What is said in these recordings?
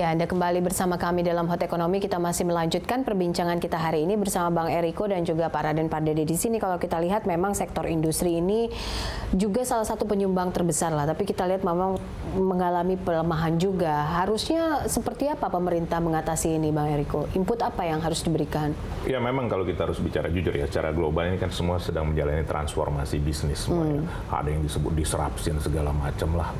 Ya, Anda kembali bersama kami dalam Hot Ekonomi. Kita masih melanjutkan perbincangan kita hari ini bersama Bang Eriko dan juga Pak Raden Pardede di sini. Kalau kita lihat memang sektor industri ini juga salah satu penyumbang terbesar lah. Tapi kita lihat memang mengalami pelemahan juga. Harusnya seperti apa pemerintah mengatasi ini, Bang Eriko? Input apa yang harus diberikan? Ya, memang kalau kita harus bicara jujur ya, secara global ini kan semua sedang menjalani transformasi bisnis semuanya. Ada yang disebut disruption segala macam lah,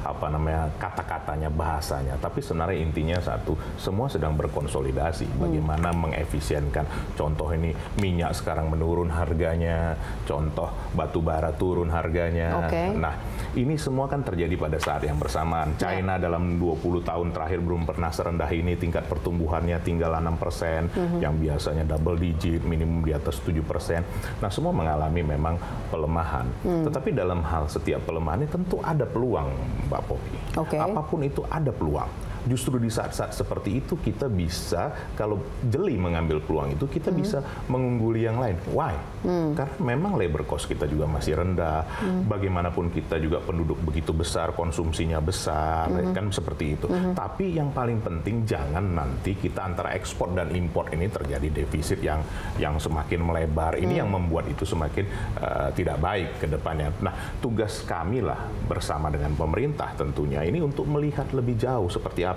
apa namanya, kata-katanya, bahasanya. Tapi sebenarnya intinya satu, semua sedang berkonsolidasi. Bagaimana mengefisienkan, contoh ini minyak sekarang menurun harganya, contoh batu bara turun harganya. Nah, ini semua kan terjadi pada saat yang bersamaan. China dalam 20 tahun terakhir belum pernah serendah ini, tingkat pertumbuhannya tinggal 6%, yang biasanya double digit, minimum di atas 7%. Nah, semua mengalami memang pelemahan. Tetapi dalam hal setiap pelemahan ini tentu ada peluang, Mbak Poppy. Apapun itu ada peluang. Justru di saat-saat seperti itu kita bisa, kalau jeli mengambil peluang itu, kita bisa mengungguli yang lain. Why? Karena memang labor cost kita juga masih rendah. Bagaimanapun kita juga penduduk begitu besar, konsumsinya besar, kan seperti itu. Tapi yang paling penting jangan nanti kita antara ekspor dan impor ini terjadi defisit yang semakin melebar. Ini yang membuat itu semakin tidak baik ke depannya. Nah, tugas kami lah bersama dengan pemerintah tentunya ini untuk melihat lebih jauh seperti apa.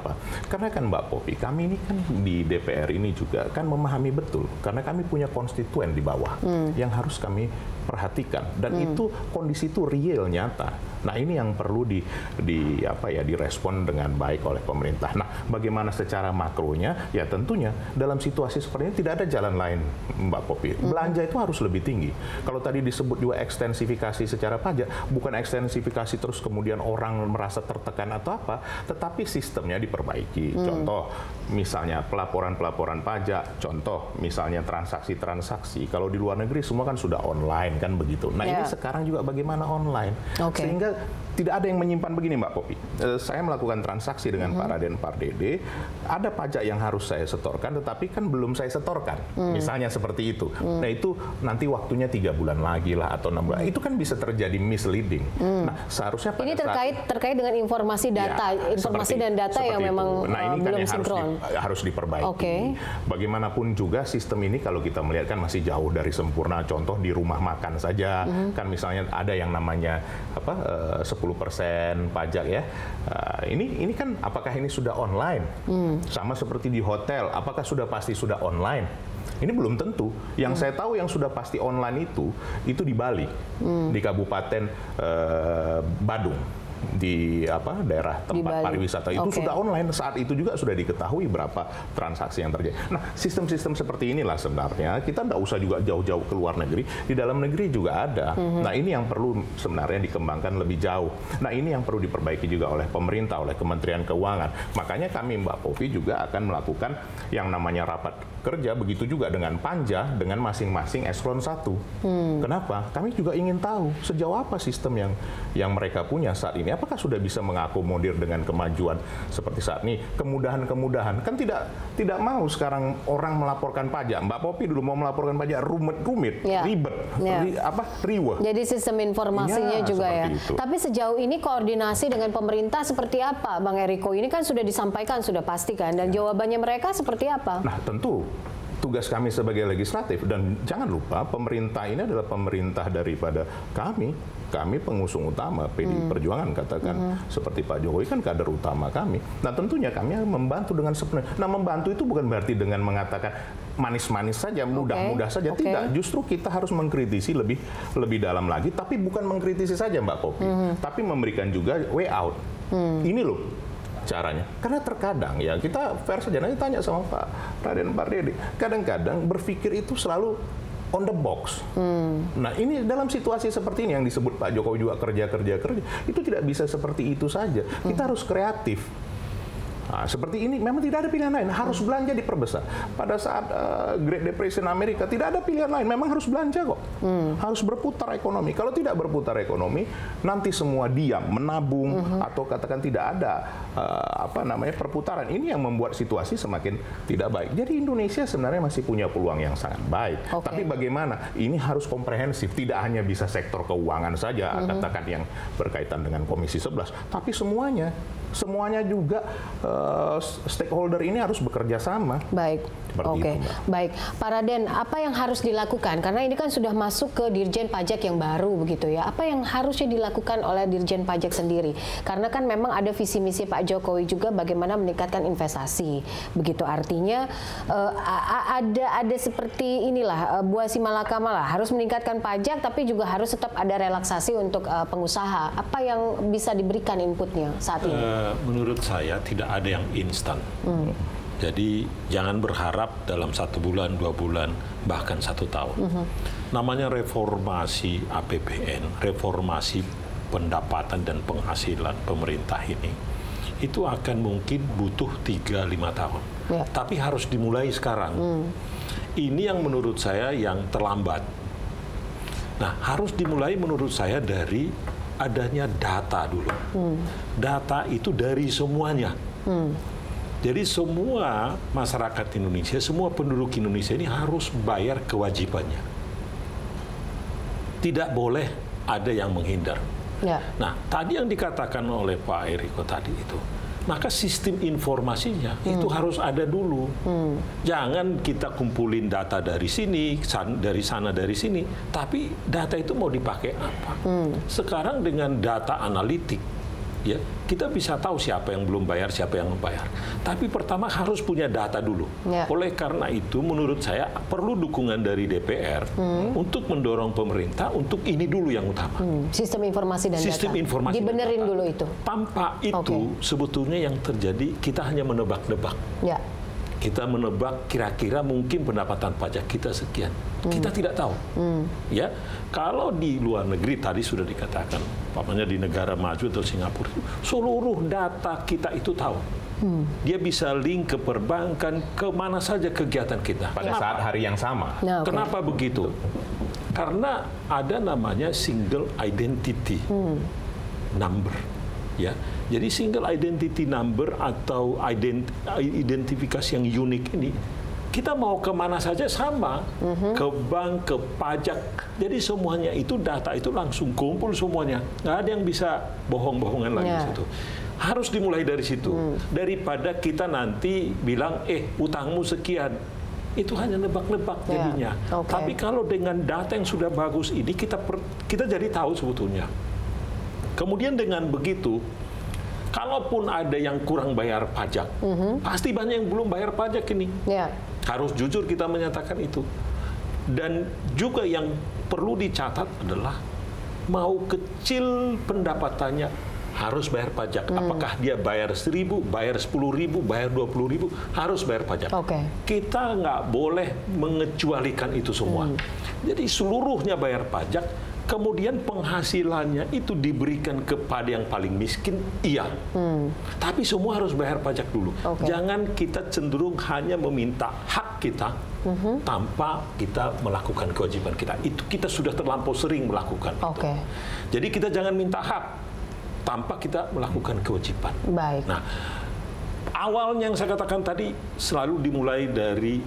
Karena kan Mbak Poppy, kami ini kan di DPR ini juga kan memahami betul, karena kami punya konstituen di bawah yang harus kami perhatikan, dan itu kondisi itu real, nyata. Nah, ini yang perlu direspon dengan baik oleh pemerintah. Nah, bagaimana secara makronya? Ya tentunya dalam situasi seperti ini tidak ada jalan lain, Mbak Poppy. Belanja itu harus lebih tinggi. Kalau tadi disebut juga ekstensifikasi secara pajak, bukan ekstensifikasi terus kemudian orang merasa tertekan atau apa, tetapi sistemnya diperbaiki. Contoh misalnya pelaporan-pelaporan pajak, contoh misalnya transaksi-transaksi. Kalau di luar negeri semua kan sudah online kan begitu. Nah, ini sekarang juga bagaimana online. Sehingga tidak ada yang menyimpan begini, Mbak Poppy. Saya melakukan transaksi dengan Pak Raden Pardede, ada pajak yang harus saya setorkan, tetapi kan belum saya setorkan. Misalnya seperti itu. Nah, itu nanti waktunya 3 bulan lagi lah atau 6 bulan. Itu kan bisa terjadi misleading. Nah, seharusnya pada ini terkait dengan informasi data, ya, informasi dan data yang memang belum sinkron. Nah, ini kan yang harus diperbaiki. Bagaimanapun juga sistem ini kalau kita melihat kan masih jauh dari sempurna. Contoh di rumah makan saja, kan misalnya ada yang namanya 10% pajak ya. Ini kan apakah ini sudah online? Sama seperti di hotel, apakah sudah pasti sudah online? Ini belum tentu. Yang saya tahu yang sudah pasti online itu di Bali, di Kabupaten Badung, di daerah tempat pariwisata itu sudah online. Saat itu juga sudah diketahui berapa transaksi yang terjadi. Nah, sistem-sistem seperti inilah sebenarnya kita tidak usah juga jauh-jauh ke luar negeri, di dalam negeri juga ada. Nah, ini yang perlu sebenarnya dikembangkan lebih jauh. Nah, ini yang perlu diperbaiki juga oleh pemerintah, oleh Kementerian Keuangan. Makanya kami, Mbak Poppy, juga akan melakukan yang namanya rapat kerja, begitu juga dengan Panja, dengan masing-masing eselon 1. Kenapa? Kami juga ingin tahu sejauh apa sistem yang mereka punya saat ini. Apakah sudah bisa mengakomodir dengan kemajuan seperti saat ini? Kemudahan-kemudahan kan tidak mau sekarang orang melaporkan pajak. Mbak Poppy dulu mau melaporkan pajak rumit, ribet, riweh. Jadi sistem informasinya juga ya. Itu. Tapi sejauh ini koordinasi dengan pemerintah seperti apa, Bang Eriko? Ini kan sudah disampaikan, sudah pasti kan, dan jawabannya mereka seperti apa? Nah, tentu tugas kami sebagai legislatif, dan jangan lupa pemerintah ini adalah pemerintah daripada kami pengusung utama PDI Perjuangan, katakan seperti Pak Jokowi kan kader utama kami. Nah, tentunya kami membantu dengan sepenuhnya. Nah, membantu itu bukan berarti dengan mengatakan manis-manis saja, mudah-mudah saja, tidak. Justru kita harus mengkritisi lebih dalam lagi, tapi bukan mengkritisi saja, Mbak Poppy, tapi memberikan juga way out. Ini loh caranya. Karena terkadang ya kita fair saja, nanti tanya sama Pak Raden Pardede, kadang-kadang berpikir itu selalu on the box. Nah, ini dalam situasi seperti ini yang disebut Pak Jokowi juga kerja, itu tidak bisa seperti itu saja. Kita harus kreatif. Nah, seperti ini memang tidak ada pilihan lain, harus belanja diperbesar. Pada saat Great Depression Amerika tidak ada pilihan lain, memang harus belanja kok. Harus berputar ekonomi. Kalau tidak berputar ekonomi, nanti semua diam, menabung, atau katakan tidak ada perputaran. Ini yang membuat situasi semakin tidak baik. Jadi Indonesia sebenarnya masih punya peluang yang sangat baik. Tapi bagaimana? Ini harus komprehensif, tidak hanya bisa sektor keuangan saja, katakan yang berkaitan dengan Komisi 11, tapi semuanya. semuanya juga stakeholder ini harus bekerja sama. Baik, oke. Baik, Pak Raden, apa yang harus dilakukan? Karena ini kan sudah masuk ke Dirjen Pajak yang baru begitu ya. Apa yang harusnya dilakukan oleh Dirjen Pajak sendiri? Karena kan memang ada visi misi Pak Jokowi juga bagaimana meningkatkan investasi. Begitu artinya ada seperti inilah buah simalakama lah, harus meningkatkan pajak tapi juga harus tetap ada relaksasi untuk pengusaha. Apa yang bisa diberikan inputnya saat ini? Menurut saya tidak ada yang instan. Jadi jangan berharap dalam 1 bulan, 2 bulan, bahkan 1 tahun. Namanya reformasi APBN, reformasi pendapatan dan penghasilan pemerintah ini, itu akan mungkin butuh 3-5 tahun. Tapi harus dimulai sekarang. Ini yang menurut saya yang terlambat. Nah, harus dimulai menurut saya dari adanya data dulu. Data itu dari semuanya. Jadi semua masyarakat Indonesia, semua penduduk Indonesia ini harus bayar kewajibannya. Tidak boleh ada yang menghindar. Nah, tadi yang dikatakan oleh Pak Eriko tadi itu, maka sistem informasinya itu harus ada dulu. Jangan kita kumpulin data dari sini, dari sana, dari sini, tapi data itu mau dipakai apa? Sekarang dengan data analitik, ya, kita bisa tahu siapa yang belum bayar, siapa yang membayar. Tapi pertama harus punya data dulu. Oleh karena itu menurut saya perlu dukungan dari DPR untuk mendorong pemerintah untuk ini dulu yang utama. Sistem informasi dan sistem data. Informasi dibenerin data dulu itu. Tanpa itu sebetulnya yang terjadi kita hanya menebak-nebak. Kita menebak kira-kira mungkin pendapatan pajak kita sekian. Kita tidak tahu. Ya, kalau di luar negeri tadi sudah dikatakan, umpamanya di negara maju atau Singapura, seluruh data kita itu tahu. Dia bisa link ke perbankan, ke mana saja kegiatan kita. Pada saat hari yang sama. Kenapa begitu? Karena ada namanya single identity number. Ya, jadi single identity number atau identifikasi yang unik ini, kita mau kemana saja sama, ke bank, ke pajak. Jadi semuanya itu data itu langsung kumpul semuanya. Nggak ada yang bisa bohong-bohongan lagi di situ. Harus dimulai dari situ. Daripada kita nanti bilang, utangmu sekian. Itu hanya nebak-nebak jadinya. Tapi kalau dengan data yang sudah bagus ini, kita jadi tahu sebetulnya. Kemudian dengan begitu, kalaupun ada yang kurang bayar pajak, pasti banyak yang belum bayar pajak ini. Harus jujur kita menyatakan itu. Dan juga yang perlu dicatat adalah, mau kecil pendapatannya harus bayar pajak. Apakah dia bayar 1.000, bayar 10.000, bayar 20.000, harus bayar pajak. Kita nggak boleh mengecualikan itu semua. Jadi seluruhnya bayar pajak. Kemudian penghasilannya itu diberikan kepada yang paling miskin, iya. Tapi semua harus bayar pajak dulu. Jangan kita cenderung hanya meminta hak kita tanpa kita melakukan kewajiban kita. Itu kita sudah terlampau sering melakukan. Itu. Jadi kita jangan minta hak tanpa kita melakukan kewajiban. Baik. Nah, awalnya yang saya katakan tadi selalu dimulai dari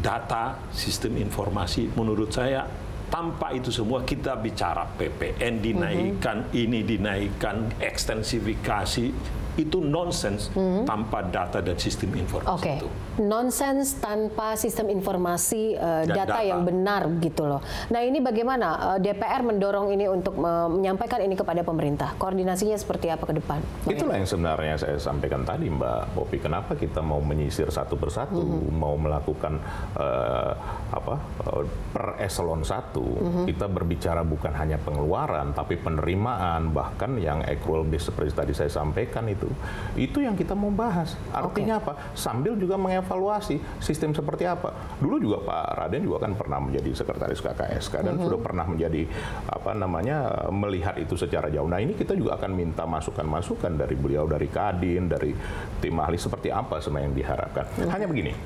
data, sistem informasi. Menurut saya, tanpa itu semua kita bicara PPN dinaikkan, ini dinaikkan, ekstensifikasi, itu nonsens tanpa data dan sistem informasi itu. Nonsens tanpa sistem informasi data yang benar gitu loh. Nah ini bagaimana DPR mendorong ini untuk menyampaikan ini kepada pemerintah? Koordinasinya seperti apa ke depan? Itulah yang sebenarnya saya sampaikan tadi Mbak Poppy. Kenapa kita mau menyisir satu persatu, mau melakukan per eselon satu. Kita berbicara bukan hanya pengeluaran, tapi penerimaan, bahkan yang accrual based seperti tadi saya sampaikan itu. Itu yang kita mau bahas. Artinya apa? Sambil juga mengevaluasi sistem seperti apa. Dulu juga Pak Raden juga kan pernah menjadi sekretaris KKSK dan sudah pernah menjadi melihat itu secara jauh. Nah, ini kita juga akan minta masukan-masukan dari beliau, dari Kadin, dari tim ahli seperti apa semua yang diharapkan. Hanya begini.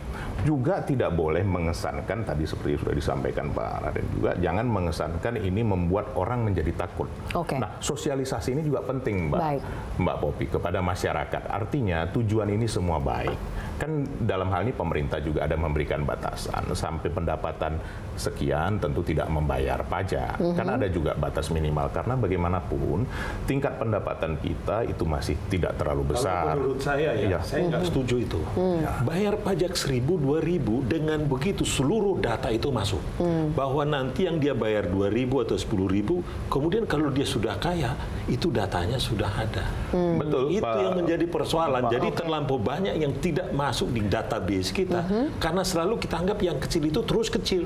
Juga tidak boleh mengesankan, tadi seperti sudah disampaikan Pak Raden juga, jangan mengesankan ini membuat orang menjadi takut. Okay. Nah, sosialisasi ini juga penting, Mbak Poppy, kepada masyarakat. Artinya tujuan ini semua baik. Kan dalam hal ini pemerintah juga ada memberikan batasan, sampai pendapatan sekian tentu tidak membayar pajak. Kan ada juga batas minimal, karena bagaimanapun tingkat pendapatan kita itu masih tidak terlalu besar. Kalau menurut saya ya, saya nggak setuju itu. Bayar pajak 1.000, 2.000, dengan begitu seluruh data itu masuk. Bahwa nanti yang dia bayar 2.000 atau 10.000, kemudian kalau dia sudah kaya, itu datanya sudah ada. Betul, itu yang menjadi persoalan. Jadi terlampau banyak yang tidak masuk di database kita, karena selalu kita anggap yang kecil itu terus kecil.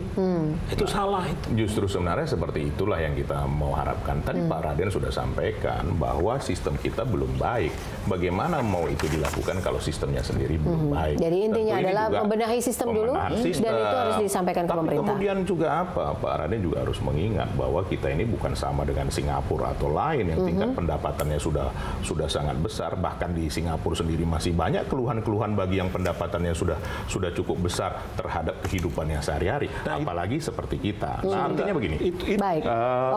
Itu salah itu. Justru sebenarnya seperti itulah yang kita mau harapkan. Tadi Pak Raden sudah sampaikan bahwa sistem kita belum baik. Bagaimana mau itu dilakukan kalau sistemnya sendiri belum baik? Jadi intinya adalah membenahi sistem dulu, dan itu harus disampaikan ke pemerintah. Kemudian juga apa? Pak Raden juga harus mengingat bahwa kita ini bukan sama dengan Singapura atau lain yang tingkat pendapatannya sudah sangat besar. Bahkan di Singapura sendiri masih banyak keluhan-keluhan bagi yang pendapatannya sudah cukup besar terhadap kehidupannya sehari-hari, apalagi seperti kita. Nah, artinya begini,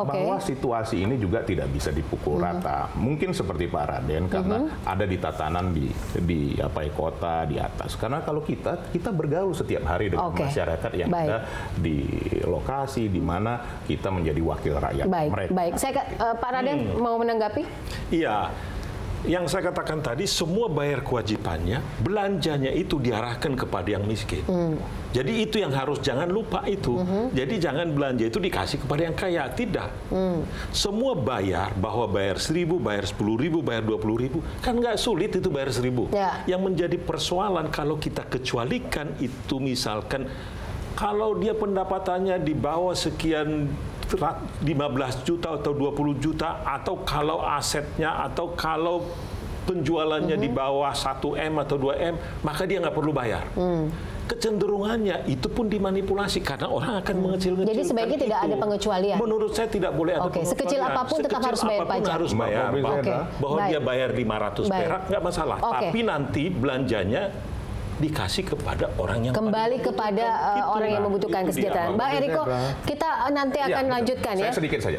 bahwa situasi ini juga tidak bisa dipukul rata. Mungkin seperti Pak Raden, karena ada di tatanan di kota di atas. Karena kalau kita bergaul setiap hari dengan masyarakat yang ada di lokasi di mana kita menjadi wakil rakyat mereka. Saya Pak Raden mau menanggapi? Iya. Yang saya katakan tadi, semua bayar kewajibannya, belanjanya itu diarahkan kepada yang miskin. Jadi itu yang harus, jangan lupa itu. Jadi jangan belanja itu dikasih kepada yang kaya, tidak. Semua bayar, bahwa bayar 1.000, bayar 10.000, bayar 20.000, kan nggak sulit itu bayar 1.000. Yang menjadi persoalan kalau kita kecualikan itu, misalkan kalau dia pendapatannya di bawah sekian 15 juta atau 20 juta, atau kalau asetnya atau kalau penjualannya di bawah 1M atau 2M, maka dia nggak perlu bayar. Kecenderungannya itu pun dimanipulasi, karena orang akan mengecil-ngecilkan. Jadi sebaiknya tidak ada pengecualian. Menurut saya tidak boleh ada pengecualian. Sekecil apapun tetap harus bayar pajak. Harus bayar. Bahwa dia bayar 500 perak nggak masalah. Tapi nanti belanjanya dikasih kepada orang yang kembali kepada orang yang membutuhkan kesejahteraan. Bang Eriko, kita nanti akan lanjutkan ya. Saya sedikit saja.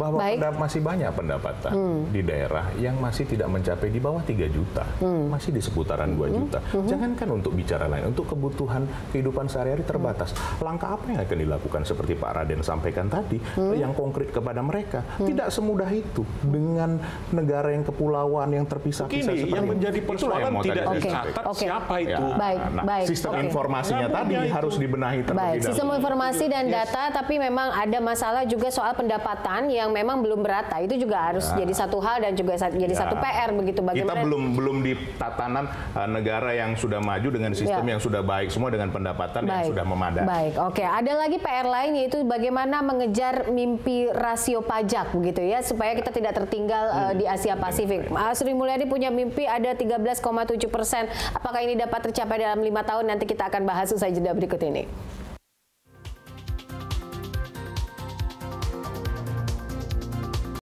Bahwa masih banyak pendapatan di daerah yang masih tidak mencapai di bawah 3 juta. Masih di seputaran 2 juta. Jangankan untuk bicara lain, untuk kebutuhan kehidupan sehari-hari terbatas. Langkah apa yang akan dilakukan seperti Pak Raden sampaikan tadi, yang konkret kepada mereka? Tidak semudah itu. Dengan negara yang kepulauan, yang terpisah-pisah seperti ini. Yang menjadi persoalan tidak dicatat siapa itu. Sistem informasinya tadi harus dibenahi terlebih dahulu. Sistem informasi dan data, tapi memang ada masalah juga soal pendapatan yang memang belum merata. Itu juga harus jadi satu hal dan juga jadi satu PR begitu. Bagaimana? Kita belum di tatanan negara yang sudah maju dengan sistem yang sudah baik semua, dengan pendapatan yang sudah memadai. Ada lagi PR lain, yaitu bagaimana mengejar mimpi rasio pajak begitu ya, supaya kita tidak tertinggal di Asia Pasifik. Sri Mulyani punya mimpi ada 13,7%. Apakah ini dapat tercapai dalam 5 tahun? Nanti kita akan bahas usai jeda berikut ini.